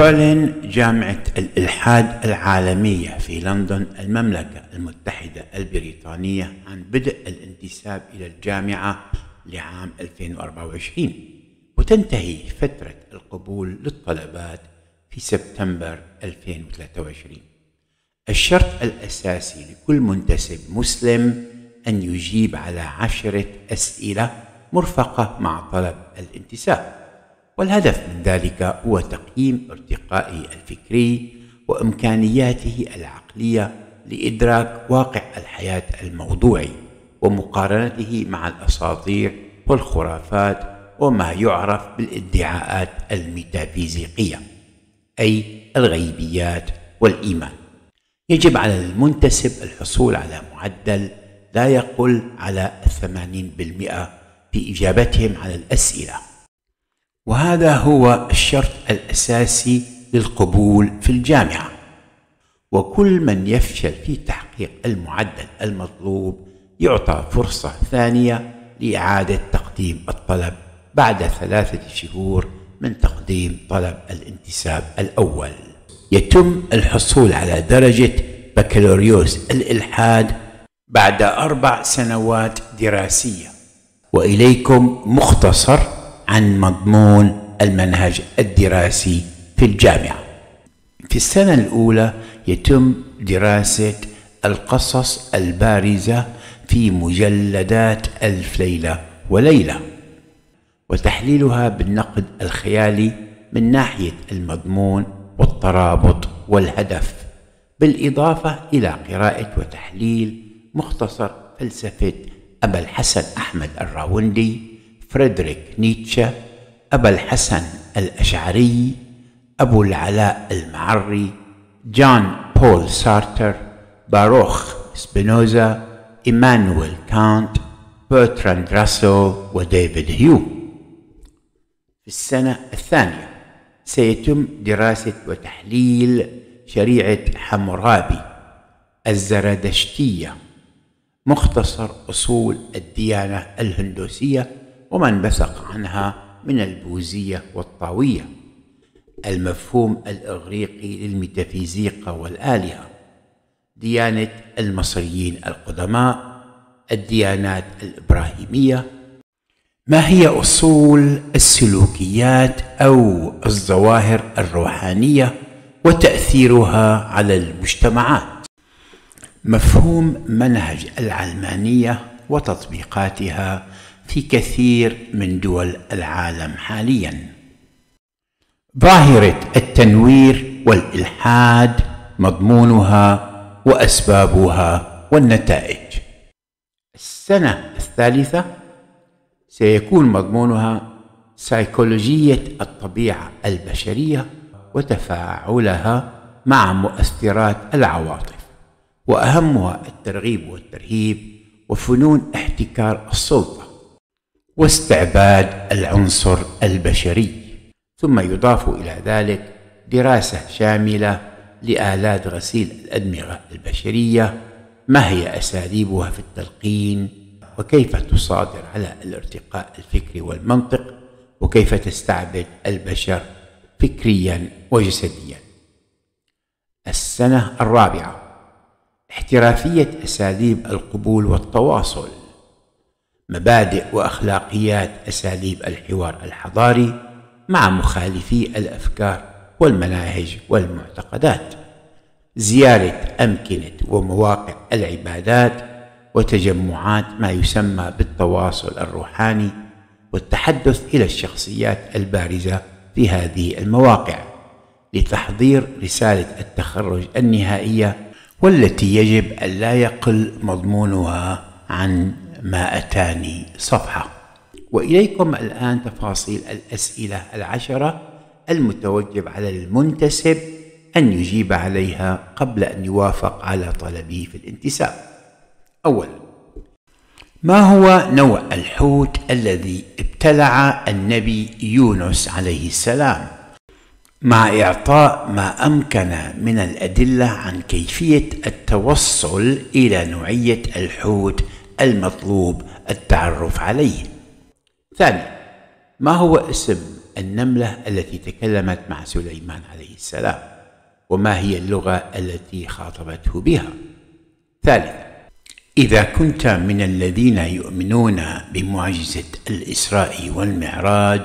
تعلن جامعة الإلحاد العالمية في لندن المملكة المتحدة البريطانية عن بدء الانتساب إلى الجامعة لعام 2024، وتنتهي فترة القبول للطلبات في سبتمبر 2023. الشرط الأساسي لكل منتسب مسلم أن يجيب على 10 أسئلة مرفقة مع طلب الانتساب، والهدف من ذلك هو تقييم ارتقائه الفكري وإمكانياته العقلية لإدراك واقع الحياة الموضوعي ومقارنته مع الأساطير والخرافات وما يعرف بالادعاءات الميتافيزيقية، أي الغيبيات والإيمان. يجب على المنتسب الحصول على معدل لا يقل على 80% في إجابتهم على الأسئلة، وهذا هو الشرط الأساسي للقبول في الجامعة. وكل من يفشل في تحقيق المعدل المطلوب يعطى فرصة ثانية لإعادة تقديم الطلب بعد 3 شهور من تقديم طلب الانتساب الأول. يتم الحصول على درجة بكالوريوس الإلحاد بعد 4 سنوات دراسية. وإليكم مختصر عن مضمون المنهج الدراسي في الجامعة. في السنة الأولى يتم دراسة القصص البارزة في مجلدات 1000 ليلة وليلة وتحليلها بالنقد الخيالي من ناحية المضمون والترابط والهدف، بالإضافة إلى قراءة وتحليل مختصر فلسفة أبا الحسن أحمد الراوندي، فريدريك نيتشه، أبا الحسن الأشعري، أبو العلاء المعري، جان بول سارتر، باروخ سبينوزا، ايمانويل كانت، برتراند راسو، وديفيد هيو. في السنة الثانية سيتم دراسة وتحليل شريعة حمورابي، الزرادشتية، مختصر أصول الديانة الهندوسية وما انبثق عنها من البوذية والطاوية، المفهوم الإغريقي للميتافيزيقا والآلهة، ديانة المصريين القدماء، الديانات الإبراهيمية، ما هي أصول السلوكيات أو الظواهر الروحانية وتأثيرها على المجتمعات، مفهوم منهج العلمانية وتطبيقاتها في كثير من دول العالم حاليا، ظاهرة التنوير والإلحاد، مضمونها وأسبابها والنتائج. السنة الثالثة سيكون مضمونها سيكولوجية الطبيعة البشرية وتفاعلها مع مؤثرات العواطف، وأهمها الترغيب والترهيب وفنون احتكار السلطة واستعباد العنصر البشري. ثم يضاف إلى ذلك دراسة شاملة لآلات غسيل الأدمغة البشرية، ما هي أساليبها في التلقين، وكيف تصادر على الارتقاء الفكري والمنطق، وكيف تستعبد البشر فكريا وجسديا. السنة الرابعة احترافية أساليب القبول والتواصل، مبادئ وأخلاقيات أساليب الحوار الحضاري مع مخالفي الأفكار والمناهج والمعتقدات، زيارة أمكنة ومواقع العبادات وتجمعات ما يسمى بالتواصل الروحاني، والتحدث إلى الشخصيات البارزة في هذه المواقع لتحضير رسالة التخرج النهائية، والتي يجب أن لا يقل مضمونها عن 200 صفحة. وإليكم الآن تفاصيل الأسئلة 10 المتوجب على المنتسب أن يجيب عليها قبل أن يوافق على طلبه في الانتساب. أولا، ما هو نوع الحوت الذي ابتلع النبي يونس عليه السلام؟ مع إعطاء ما أمكن من الأدلة عن كيفية التوصل إلى نوعية الحوت المطلوب التعرف عليه. ثانيا، ما هو اسم النملة التي تكلمت مع سليمان عليه السلام، وما هي اللغة التي خاطبته بها. ثالثا، إذا كنت من الذين يؤمنون بمعجزة الإسراء والمعراج،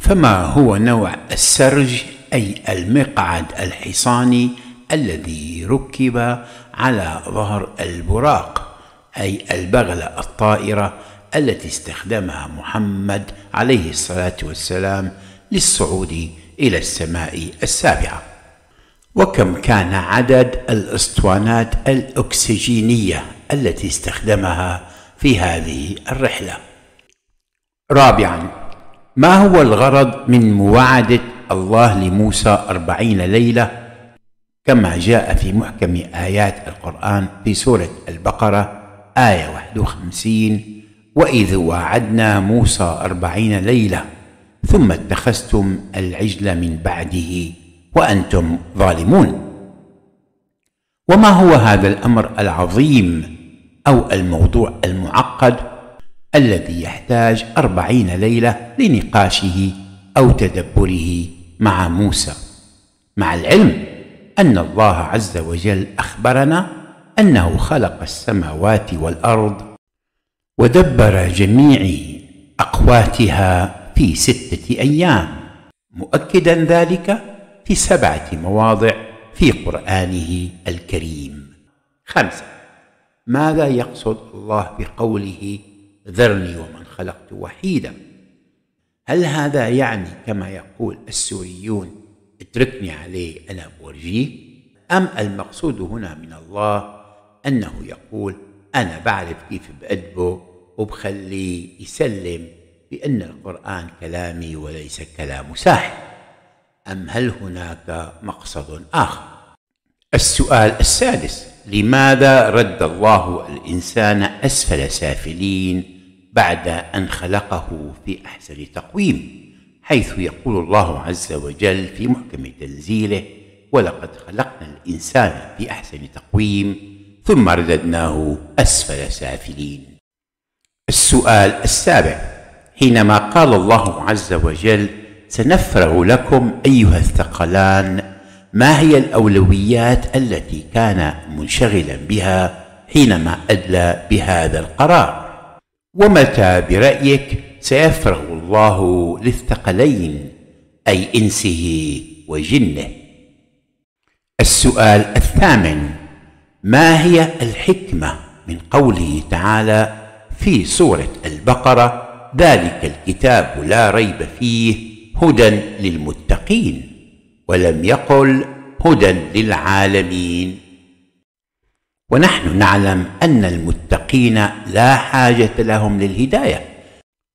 فما هو نوع السرج أي المقعد الحصاني الذي ركب على ظهر البراق أي البغلة الطائرة التي استخدمها محمد عليه الصلاة والسلام للصعود إلى السماء السابعة؟ وكم كان عدد الأسطوانات الأكسجينية التي استخدمها في هذه الرحلة؟ رابعا، ما هو الغرض من موعدة الله لموسى 40 ليلة كما جاء في محكم آيات القرآن في سورة البقرة آية 51، وإذ وعدنا موسى 40 ليلة ثم اتخذتم العجل من بعده وأنتم ظالمون؟ وما هو هذا الأمر العظيم أو الموضوع المعقد الذي يحتاج 40 ليلة لنقاشه أو تدبره مع موسى، مع العلم أن الله عز وجل أخبرنا أنه خلق السماوات والأرض ودبر جميع أقواتها في 6 أيام، مؤكدا ذلك في 7 مواضع في قرآنه الكريم. 5، ماذا يقصد الله بقوله ذرني ومن خلقت وحيدا؟ هل هذا يعني كما يقول السوريون اتركني عليه أنا بورجيه، أم المقصود هنا من الله أنه يقول أنا بعرف كيف بأدبه وبخليه يسلم بأن القرآن كلامي وليس كلام ساحر، أم هل هناك مقصد آخر؟ السؤال السادس، لماذا رد الله الإنسان أسفل سافلين بعد أن خلقه في أحسن تقويم، حيث يقول الله عز وجل في محكم تنزيله ولقد خلقنا الإنسان في أحسن تقويم ثم رددناه أسفل سافلين؟ السؤال السابع، حينما قال الله عز وجل سنفرغ لكم أيها الثقلان، ما هي الأولويات التي كان منشغلا بها حينما أدلى بهذا القرار؟ ومتى برأيك سيفرغ الله للثقلين أي إنسه وجنه؟ السؤال الثامن، ما هي الحكمة من قوله تعالى في سورة البقرة ذلك الكتاب لا ريب فيه هدى للمتقين، ولم يقل هدى للعالمين، ونحن نعلم أن المتقين لا حاجة لهم للهداية،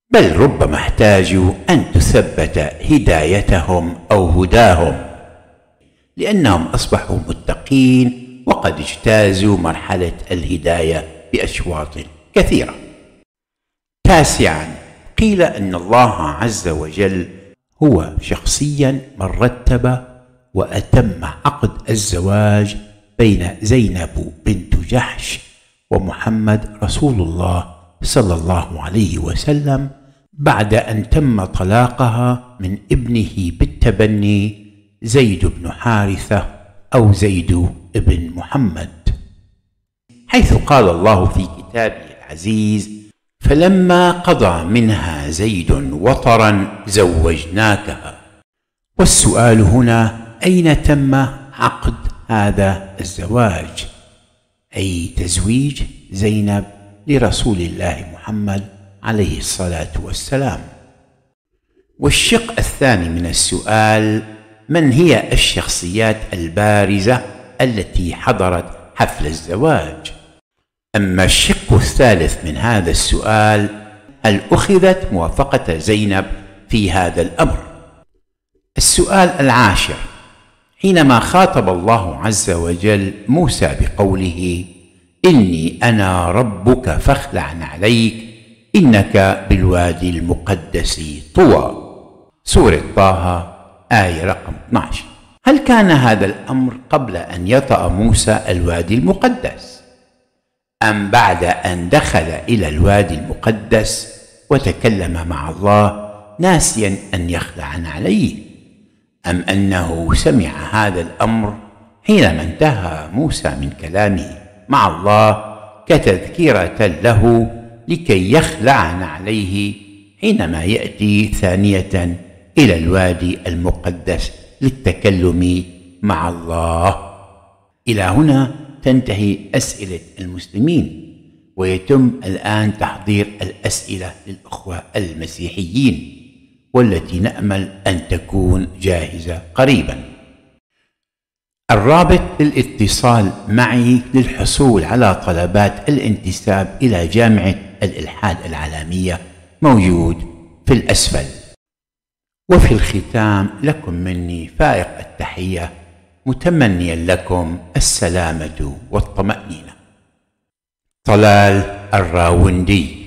بل ربما احتاجوا أن تثبت هدايتهم أو هداهم لأنهم أصبحوا متقين وقد اجتازوا مرحلة الهداية بأشواط كثيرة. تاسعا، قيل أن الله عز وجل هو شخصيا من رتب وأتم عقد الزواج بين زينب بنت جحش ومحمد رسول الله صلى الله عليه وسلم بعد أن تم طلاقها من ابنه بالتبني زيد بن حارثة أو زيد بن محمد، حيث قال الله في كتابه العزيز فلما قضى منها زيد وطرا زوجناكها. والسؤال هنا أين تم عقد هذا الزواج، أي تزويج زينب لرسول الله محمد عليه الصلاة والسلام؟ والشق الثاني من السؤال، من هي الشخصيات البارزة التي حضرت حفل الزواج؟ أما الشق الثالث من هذا السؤال، هل أخذت موافقة زينب في هذا الأمر؟ السؤال العاشر، حينما خاطب الله عز وجل موسى بقوله إني أنا ربك فاخلع عليك إنك بالوادي المقدس طوى، سورة طه آية رقم 12، هل كان هذا الأمر قبل أن يطأ موسى الوادي المقدس، أم بعد أن دخل إلى الوادي المقدس وتكلم مع الله ناسيا أن يخلعن عليه، أم أنه سمع هذا الأمر حينما انتهى موسى من كلامه مع الله كتذكرة له لكي يخلعن عليه حينما يأتي ثانية إلى الوادي المقدس للتكلم مع الله. إلى هنا تنتهي أسئلة المسلمين، ويتم الآن تحضير الأسئلة للأخوة المسيحيين، والتي نأمل أن تكون جاهزة قريبا. الرابط للاتصال معي للحصول على طلبات الانتساب إلى جامعة الإلحاد العالمية موجود في الأسفل. وفي الختام لكم مني فائق التحية، متمنيا لكم السلامة والطمأنينة. طلال الراوندي.